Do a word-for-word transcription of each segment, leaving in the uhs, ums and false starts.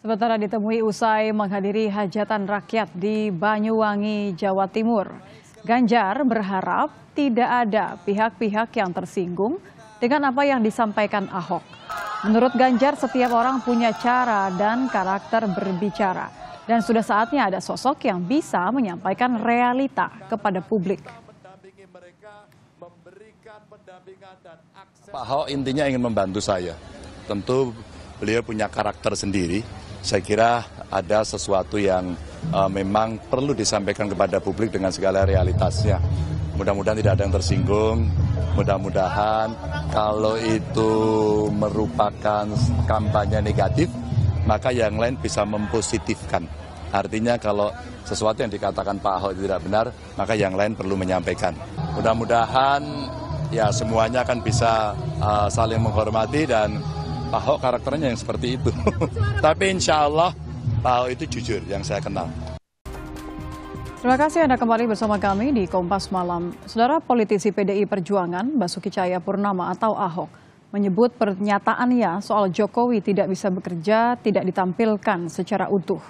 Sementara ditemui usai menghadiri hajatan rakyat di Banyuwangi, Jawa Timur, Ganjar berharap tidak ada pihak-pihak yang tersinggung dengan apa yang disampaikan Ahok. Menurut Ganjar, setiap orang punya cara dan karakter berbicara. Dan sudah saatnya ada sosok yang bisa menyampaikan realita kepada publik. Pak Ahok intinya ingin membantu saya. Tentu beliau punya karakter sendiri. Saya kira ada sesuatu yang uh, memang perlu disampaikan kepada publik dengan segala realitasnya. Mudah-mudahan tidak ada yang tersinggung. Mudah-mudahan kalau itu merupakan kampanye negatif, maka yang lain bisa mempositifkan. Artinya kalau sesuatu yang dikatakan Pak Ahok itu tidak benar, maka yang lain perlu menyampaikan. Mudah-mudahan ya semuanya akan bisa uh, saling menghormati dan Pak Ahok karakternya yang seperti itu. Tapi insya Allah Pak Ahok itu jujur yang saya kenal. Terima kasih Anda kembali bersama kami di Kompas Malam. Saudara, politisi P D I Perjuangan Basuki Tjahja Purnama atau Ahok menyebut pernyataannya soal Jokowi tidak bisa bekerja tidak ditampilkan secara utuh.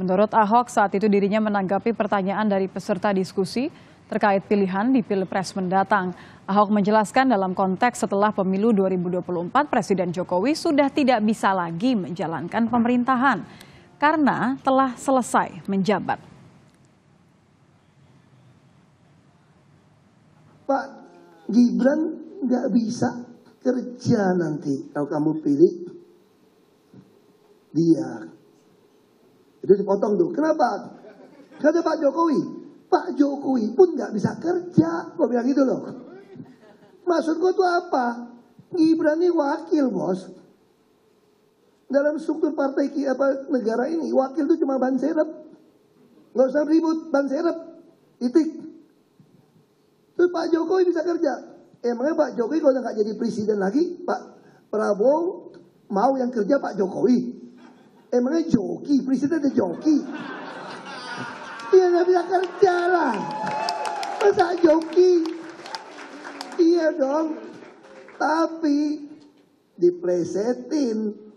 Menurut Ahok, saat itu dirinya menanggapi pertanyaan dari peserta diskusi terkait pilihan di Pilpres mendatang. Ahok menjelaskan dalam konteks setelah Pemilu dua ribu dua puluh empat, Presiden Jokowi sudah tidak bisa lagi menjalankan pemerintahan karena telah selesai menjabat. Pak Gibran nggak bisa kerja nanti kalau kamu pilih dia. Itu dipotong tuh. Kenapa? Kata Pak Jokowi. Pak Jokowi pun nggak bisa kerja, gue bilang gitu loh. Maksud gue tuh apa? Gibran ini wakil, bos. Dalam struktur partai apa negara ini, wakil itu cuma ban serep. Nggak usah ribut, ban serep, itik. Terus Pak Jokowi bisa kerja. Emangnya Pak Jokowi kalau nggak jadi presiden lagi, Pak Prabowo mau yang kerja Pak Jokowi. Emangnya joki, presiden ada joki. Dia nggak bisa kerja lah. Masa joki? Iya dong. Tapi diplesetin.